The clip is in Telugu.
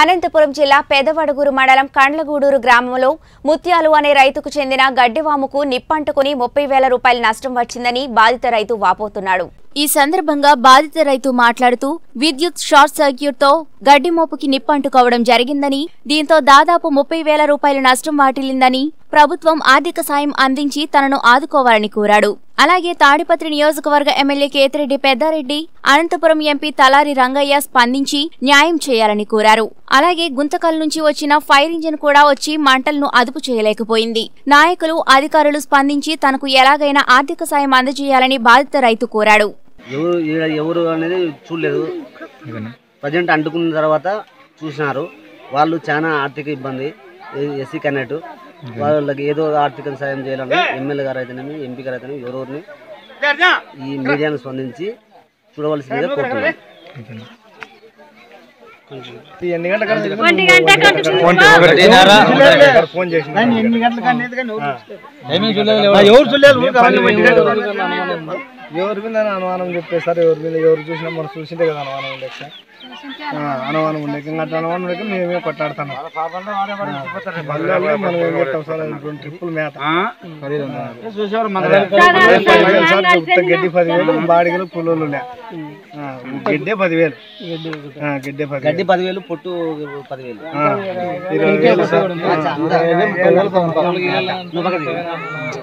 అనంతపురం జిల్లా పెద్దవడుగూరు మండలం కండ్లగూడూరు గ్రామంలో ముత్యాలు అనే రైతుకు చెందిన గడ్డివాముకు నిప్పంటుకొని 30,000 రూపాయల నష్టం వచ్చిందని బాధిత రైతు వాపోతున్నాడు. ఈ సందర్భంగా బాధిత రైతు మాట్లాడుతూ విద్యుత్ షార్ట్ సర్క్యూట్ తో గడ్డి మోపుకి నిప్పంటుకోవడం జరిగిందని, దీంతో దాదాపు 30,000 రూపాయల నష్టం వాటిల్లిందని, ప్రభుత్వం ఆర్థిక సాయం అందించి తనను ఆదుకోవాలని కోరాడు. అలాగే తాడిపత్రి నియోజకవర్గ ఎమ్మెల్యే కేతిరెడ్డి పెద్దారెడ్డి, అనంతపురం ఎంపీ తలారి రంగయ్య స్పందించి న్యాయం చేయాలని కోరారు. అలాగే గుంతకల్ నుంచి వచ్చిన ఫైర్ ఇంజిన్ కూడా వచ్చి మంటలను అదుపు చేయలేకపోయింది. నాయకులు, అధికారులు స్పందించి తనకు ఎలాగైనా ఆర్థిక సాయం అందజేయాలని బాధిత రైతు కోరాడు. ప్రజెంట్ అంటుకున్న తర్వాత చూసినారు, వాళ్ళు చాలా ఆర్థిక ఇబ్బంది, ఎస్సీ కన్నట్టు వాళ్ళకి ఏదో ఆర్థిక సాయం చేయాలని ఎమ్మెల్యే గారు అయితేనేమి, ఎంపీ గారు అయితేనేమి ఎవరెవరిని ఈ మీడియాను స్పందించి చూడవలసిందిగా కోరుతున్నాను. ఎవరి మీద అనుమానం చెప్పేస్తారు, ఎవరి మీద ఎవరు చూసినా మనం చూసింటే కదా అనుమానం ఉండే సార్, అనుమానం ఉండే అనుమానం లేక మేమే కొట్టాడుతున్నాం. మనం ఏం చెప్తాం సార్, రెండు ట్రిప్పులు మేత గడ్డి 10,000, బాడిగలు పుల్లలు గడ్డే 10,000, గడ్డి 10,000, పొట్టు 10,000, 20,000 సార్.